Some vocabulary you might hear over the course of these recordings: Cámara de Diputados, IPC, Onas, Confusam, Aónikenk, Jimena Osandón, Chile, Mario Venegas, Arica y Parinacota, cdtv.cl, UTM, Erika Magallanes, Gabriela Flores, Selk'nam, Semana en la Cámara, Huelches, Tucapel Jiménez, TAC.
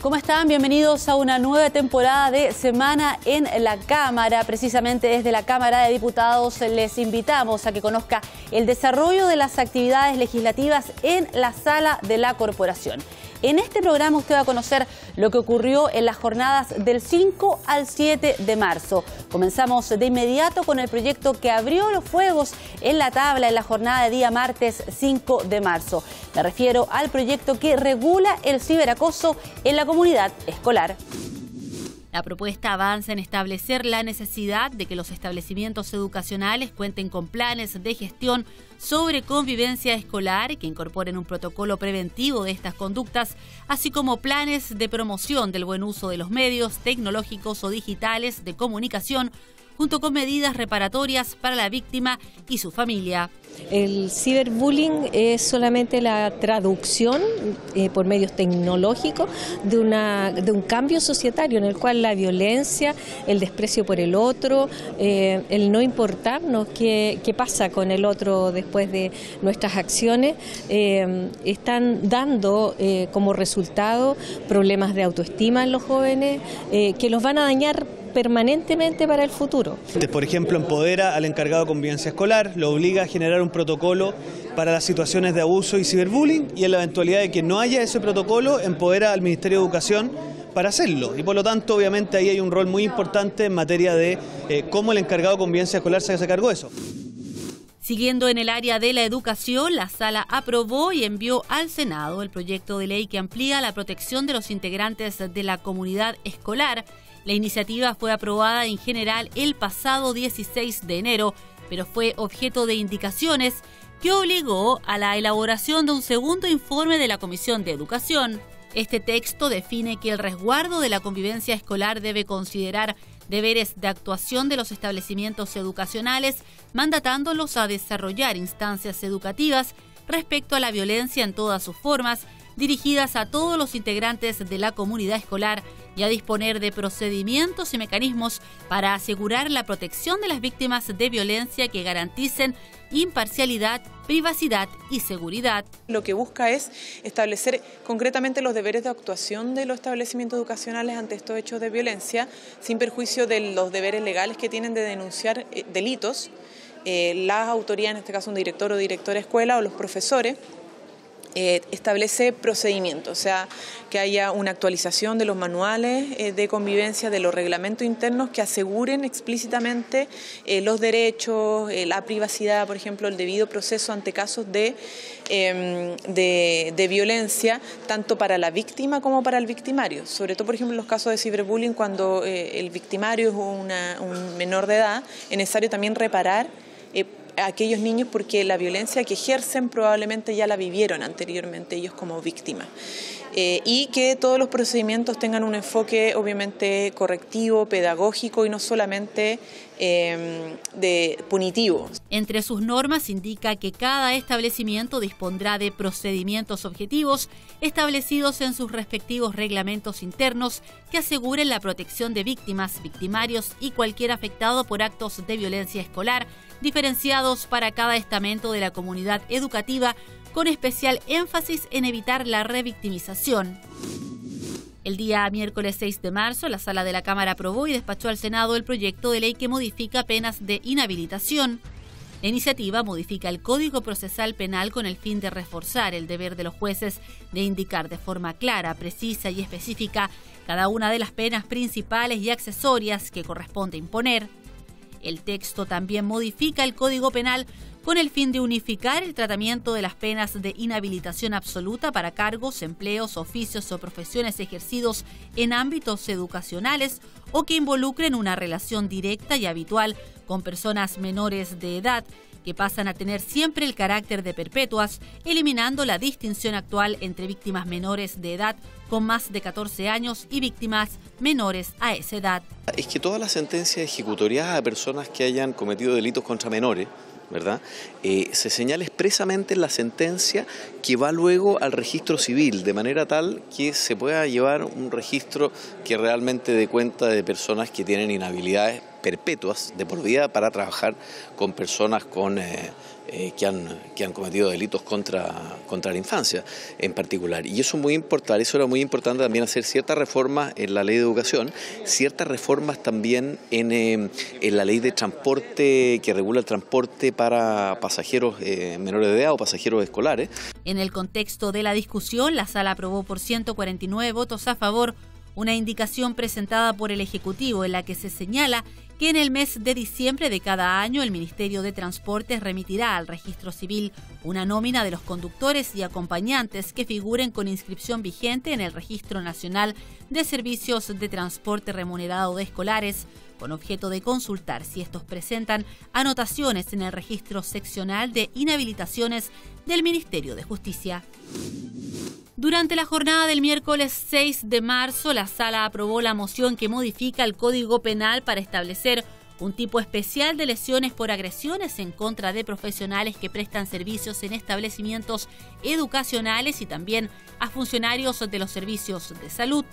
¿Cómo están? Bienvenidos a una nueva temporada de Semana en la Cámara. Precisamente desde la Cámara de Diputados les invitamos a que conozca el desarrollo de las actividades legislativas en la Sala de la Corporación. En este programa usted va a conocer lo que ocurrió en las jornadas del 5 al 7 de marzo. Comenzamos de inmediato con el proyecto que abrió los fuegos en la tabla en la jornada de día martes 5 de marzo. Me refiero al proyecto que regula el ciberacoso en la comunidad escolar. La propuesta avanza en establecer la necesidad de que los establecimientos educacionales cuenten con planes de gestión sobre convivencia escolar que incorporen un protocolo preventivo de estas conductas, así como planes de promoción del buen uso de los medios tecnológicos o digitales de comunicación, junto con medidas reparatorias para la víctima y su familia. El ciberbullying es solamente la traducción por medios tecnológicos de un cambio societario en el cual la violencia, el desprecio por el otro, el no importarnos qué pasa con el otro después de nuestras acciones, están dando como resultado problemas de autoestima en los jóvenes que los van a dañar permanentemente para el futuro. Por ejemplo, empodera al encargado de convivencia escolar, lo obliga a generar un protocolo para las situaciones de abuso y ciberbullying, y en la eventualidad de que no haya ese protocolo, empodera al Ministerio de Educación para hacerlo. Y por lo tanto, obviamente, ahí hay un rol muy importante en materia de cómo el encargado de convivencia escolar se hace cargo de eso. Siguiendo en el área de la educación, la sala aprobó y envió al Senado el proyecto de ley que amplía la protección de los integrantes de la comunidad escolar. La iniciativa fue aprobada en general el pasado 16 de enero, pero fue objeto de indicaciones que obligó a la elaboración de un segundo informe de la Comisión de Educación. Este texto define que el resguardo de la convivencia escolar debe considerar deberes de actuación de los establecimientos educacionales, mandatándolos a desarrollar instancias educativas respecto a la violencia en todas sus formas, dirigidas a todos los integrantes de la comunidad escolar, y a disponer de procedimientos y mecanismos para asegurar la protección de las víctimas de violencia que garanticen imparcialidad, privacidad y seguridad. Lo que busca es establecer concretamente los deberes de actuación de los establecimientos educacionales ante estos hechos de violencia, sin perjuicio de los deberes legales que tienen de denunciar delitos, las autoridades, en este caso un director o directora de escuela o los profesores. Establece procedimientos, o sea, que haya una actualización de los manuales de convivencia, de los reglamentos internos que aseguren explícitamente los derechos, la privacidad, por ejemplo, el debido proceso ante casos de violencia, tanto para la víctima como para el victimario. Sobre todo, por ejemplo, en los casos de ciberbullying, cuando el victimario es un menor de edad, es necesario también reparar a aquellos niños, porque la violencia que ejercen probablemente ya la vivieron anteriormente ellos como víctimas. Y que todos los procedimientos tengan un enfoque obviamente correctivo, pedagógico y no solamente punitivo. Entre sus normas indica que cada establecimiento dispondrá de procedimientos objetivos establecidos en sus respectivos reglamentos internos que aseguren la protección de víctimas, victimarios y cualquier afectado por actos de violencia escolar, diferenciados para cada estamento de la comunidad educativa, con especial énfasis en evitar la revictimización. El día miércoles 6 de marzo, la Sala de la Cámara aprobó y despachó al Senado el proyecto de ley que modifica penas de inhabilitación. La iniciativa modifica el Código Procesal Penal con el fin de reforzar el deber de los jueces de indicar de forma clara, precisa y específica cada una de las penas principales y accesorias que corresponde imponer. El texto también modifica el Código Penal con el fin de unificar el tratamiento de las penas de inhabilitación absoluta para cargos, empleos, oficios o profesiones ejercidos en ámbitos educacionales o que involucren una relación directa y habitual con personas menores de edad, que pasan a tener siempre el carácter de perpetuas, eliminando la distinción actual entre víctimas menores de edad con más de 14 años y víctimas menores a esa edad. Es que todas las sentencias ejecutoriadas a personas que hayan cometido delitos contra menores, ¿verdad? Se señala expresamente en la sentencia que va luego al registro civil, de manera tal que se pueda llevar un registro que realmente dé cuenta de personas que tienen inhabilidades perpetuas de por vida para trabajar con personas con, que han cometido delitos contra la infancia en particular. Y eso, era muy importante también hacer ciertas reformas en la ley de educación, ciertas reformas también en la ley de transporte, que regula el transporte para pasajeros menores de edad o pasajeros escolares. En el contexto de la discusión, la sala aprobó por 149 votos a favor una indicación presentada por el Ejecutivo en la que se señala que en el mes de diciembre de cada año el Ministerio de Transportes remitirá al registro civil una nómina de los conductores y acompañantes que figuren con inscripción vigente en el Registro Nacional de Servicios de Transporte Remunerado de Escolares, con objeto de consultar si estos presentan anotaciones en el registro seccional de inhabilitaciones del Ministerio de Justicia. Durante la jornada del miércoles 6 de marzo, la sala aprobó la moción que modifica el Código Penal para establecer un tipo especial de lesiones por agresiones en contra de profesionales que prestan servicios en establecimientos educacionales y también a funcionarios de los servicios de salud.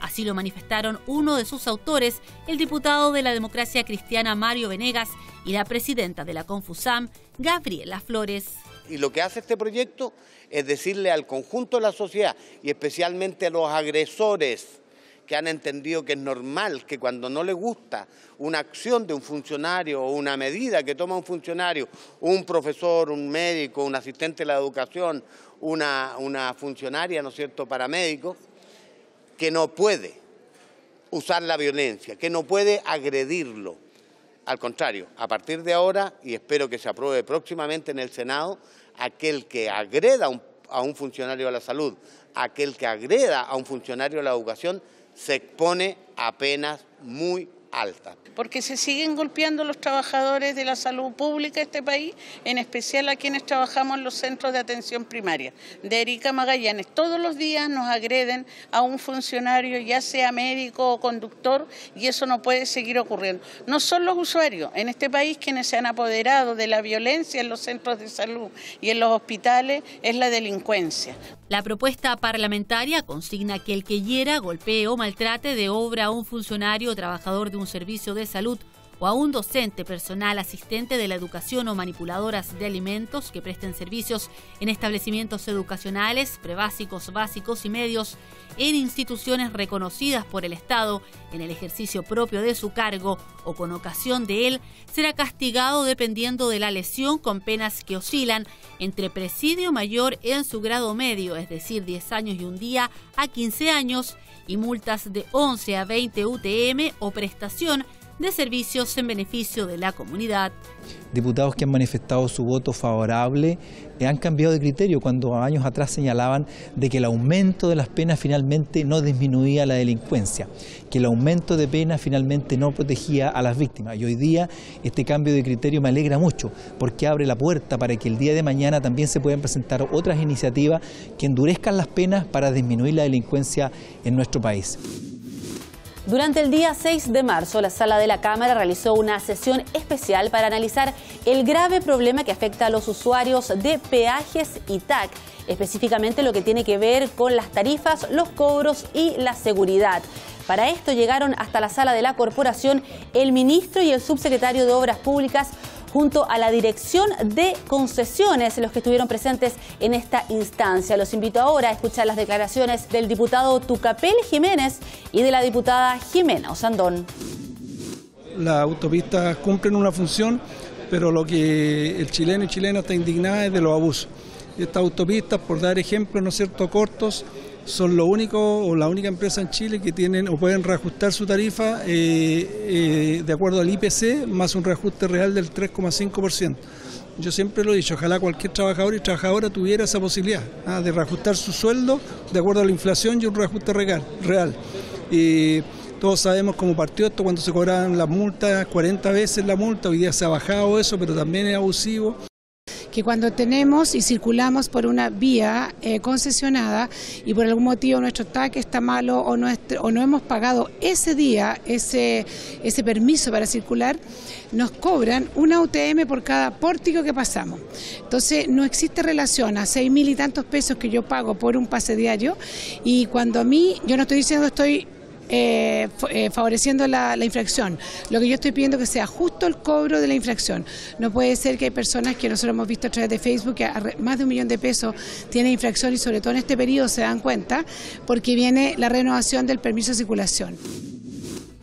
Así lo manifestaron uno de sus autores, el diputado de la Democracia Cristiana Mario Venegas, y la presidenta de la Confusam, Gabriela Flores. Y lo que hace este proyecto es decirle al conjunto de la sociedad y especialmente a los agresores que han entendido que es normal que cuando no les gusta una acción de un funcionario o una medida que toma un funcionario, un profesor, un médico, un asistente de la educación, una funcionaria, ¿no es cierto?, paramédico, que no puede usar la violencia, que no puede agredirlo. Al contrario, a partir de ahora, y espero que se apruebe próximamente en el Senado, aquel que agreda a un funcionario de la salud, aquel que agreda a un funcionario de la educación, se expone a penas muy altas. Porque se siguen golpeando los trabajadores de la salud pública de este país, en especial a quienes trabajamos en los centros de atención primaria. De Erika Magallanes, todos los días nos agreden a un funcionario, ya sea médico o conductor, y eso no puede seguir ocurriendo. No son los usuarios en este país quienes se han apoderado de la violencia en los centros de salud y en los hospitales, es la delincuencia. La propuesta parlamentaria consigna que el que hiera, golpee o maltrate de obra a un funcionario o trabajador de un servicio de salud o a un docente, personal asistente de la educación o manipuladoras de alimentos que presten servicios en establecimientos educacionales, prebásicos, básicos y medios, en instituciones reconocidas por el Estado, en el ejercicio propio de su cargo o con ocasión de él, será castigado dependiendo de la lesión con penas que oscilan entre presidio mayor en su grado medio, es decir, 10 años y un día a 15 años, y multas de 11 a 20 UTM o prestación de servicios en beneficio de la comunidad. Diputados que han manifestado su voto favorable han cambiado de criterio cuando años atrás señalaban de que el aumento de las penas finalmente no disminuía la delincuencia, que el aumento de penas finalmente no protegía a las víctimas. Y hoy día este cambio de criterio me alegra mucho porque abre la puerta para que el día de mañana también se puedan presentar otras iniciativas que endurezcan las penas para disminuir la delincuencia en nuestro país. Durante el día 6 de marzo, la sala de la Cámara realizó una sesión especial para analizar el grave problema que afecta a los usuarios de peajes y TAC, específicamente lo que tiene que ver con las tarifas, los cobros y la seguridad. Para esto llegaron hasta la sala de la Corporación el ministro y el subsecretario de Obras Públicas, junto a la Dirección de Concesiones, los que estuvieron presentes en esta instancia. Los invito ahora a escuchar las declaraciones del diputado Tucapel Jiménez y de la diputada Jimena Osandón. Las autopistas cumplen una función, pero lo que el chileno y chilena está indignada es de los abusos. Estas autopistas, por dar ejemplos, ¿no es cierto?, cortos, son lo único o la única empresa en Chile que tienen o pueden reajustar su tarifa de acuerdo al IPC más un reajuste real del 3,5%. Yo siempre lo he dicho, ojalá cualquier trabajador y trabajadora tuviera esa posibilidad de reajustar su sueldo de acuerdo a la inflación y un reajuste real. Todos sabemos cómo partió esto cuando se cobraban las multas, 40 veces la multa, hoy día se ha bajado eso, pero también es abusivo. Que cuando tenemos y circulamos por una vía concesionada y por algún motivo nuestro TAC está malo o no hemos pagado ese día ese permiso para circular, nos cobran una UTM por cada pórtico que pasamos. Entonces no existe relación a 6.000 y tantos pesos que yo pago por un pase diario, y cuando a mí, yo no estoy diciendo estoy favoreciendo la infracción. Lo que yo estoy pidiendo es que sea justo el cobro de la infracción. No puede ser que hay personas que nosotros hemos visto a través de Facebook que más de $1.000.000 tienen infracción, y sobre todo en este periodo se dan cuenta porque viene la renovación del permiso de circulación.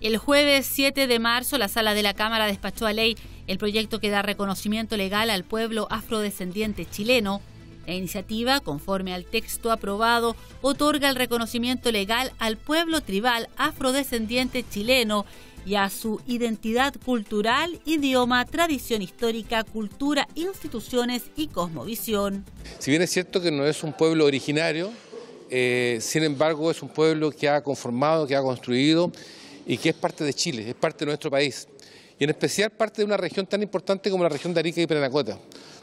El jueves 7 de marzo la Sala de la Cámara despachó a ley el proyecto que da reconocimiento legal al pueblo afrodescendiente chileno. La iniciativa, conforme al texto aprobado, otorga el reconocimiento legal al pueblo tribal afrodescendiente chileno y a su identidad cultural, idioma, tradición histórica, cultura, instituciones y cosmovisión. Si bien es cierto que no es un pueblo originario, sin embargo es un pueblo que ha conformado, que ha construido y que es parte de Chile, es parte de nuestro país. Y en especial parte de una región tan importante como la región de Arica y Parinacota,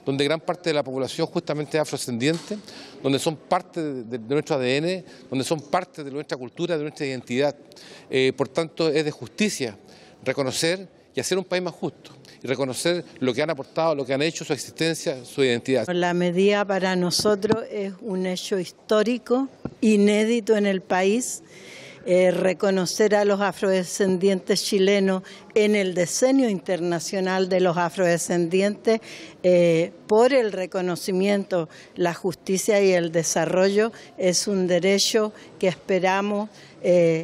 donde gran parte de la población justamente es afrodescendiente, donde son parte de nuestro ADN, donde son parte de nuestra cultura, de nuestra identidad. Por tanto, es de justicia reconocer y hacer un país más justo, y reconocer lo que han aportado, lo que han hecho, su existencia, su identidad. La medida para nosotros es un hecho histórico, inédito en el país. Reconocer a los afrodescendientes chilenos en el Decenio Internacional de los Afrodescendientes por el reconocimiento, la justicia y el desarrollo es un derecho que esperamos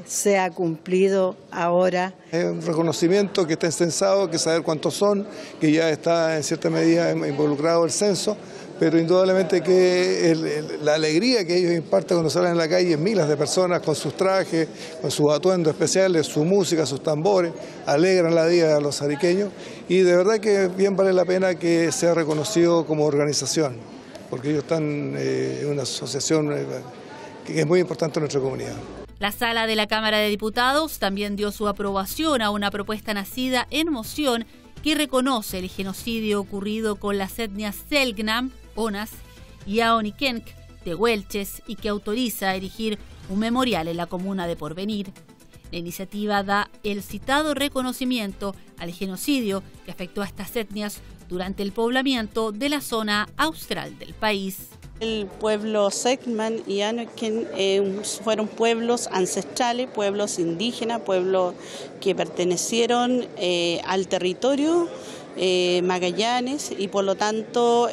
sea cumplido ahora. Es un reconocimiento que está censado, que saber cuántos son, que ya está en cierta medida involucrado el censo, pero indudablemente que la alegría que ellos imparten cuando salen a la calle, miles de personas con sus trajes, con sus atuendos especiales, su música, sus tambores, alegran la vida a los ariqueños, y de verdad que bien vale la pena que sea reconocido como organización, porque ellos están en una asociación que es muy importante en nuestra comunidad. La Sala de la Cámara de Diputados también dio su aprobación a una propuesta nacida en moción que reconoce el genocidio ocurrido con las etnias Selk'nam, Onas y Aónikenk de Huelches, y que autoriza erigir un memorial en la comuna de Porvenir. La iniciativa da el citado reconocimiento al genocidio que afectó a estas etnias durante el poblamiento de la zona austral del país. El pueblo Selk'nam y Aónikenk fueron pueblos ancestrales, pueblos indígenas, pueblos que pertenecieron al territorio Magallanes, y por lo tanto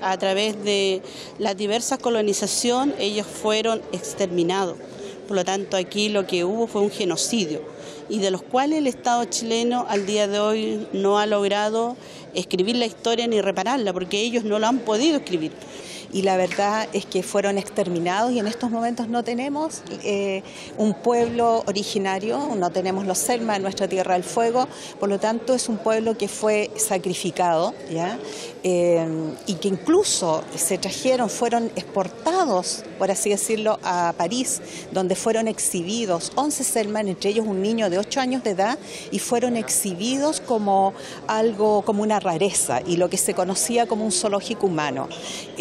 a través de la diversa colonización ellos fueron exterminados. Por lo tanto aquí lo que hubo fue un genocidio, y de los cuales el Estado chileno al día de hoy no ha logrado escribir la historia ni repararla, porque ellos no lo han podido escribir. Y la verdad es que fueron exterminados, y en estos momentos no tenemos un pueblo originario, no tenemos los Selk'nam en nuestra Tierra del Fuego, por lo tanto es un pueblo que fue sacrificado, ¿ya? Y que incluso se trajeron, fueron exportados, por así decirlo, a París, donde fueron exhibidos 11 Selk'nam, entre ellos un niño de 8 años de edad, y fueron exhibidos como algo, como una rareza, y lo que se conocía como un zoológico humano.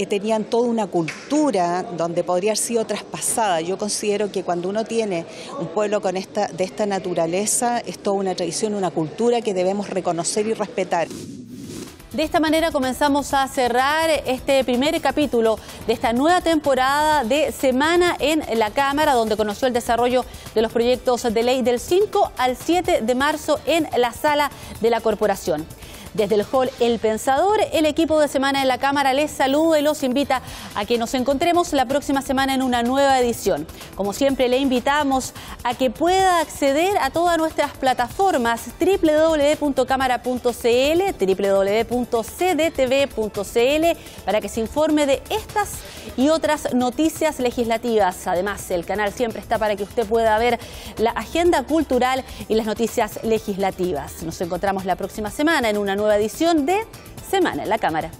Tenían toda una cultura donde podría haber sido traspasada. Yo considero que cuando uno tiene un pueblo con de esta naturaleza, es toda una tradición, una cultura que debemos reconocer y respetar. De esta manera comenzamos a cerrar este primer capítulo de esta nueva temporada de Semana en la Cámara, donde conoció el desarrollo de los proyectos de ley del 5 al 7 de marzo en la Sala de la Corporación. Desde el Hall El Pensador, el equipo de Semana en la Cámara les saluda y los invita a que nos encontremos la próxima semana en una nueva edición. Como siempre, le invitamos a que pueda acceder a todas nuestras plataformas www.cámara.cl, www.cdtv.cl, para que se informe de estas y otras noticias legislativas. Además, el canal siempre está para que usted pueda ver la agenda cultural y las noticias legislativas. Nos encontramos la próxima semana en una nueva edición de Semana en la Cámara.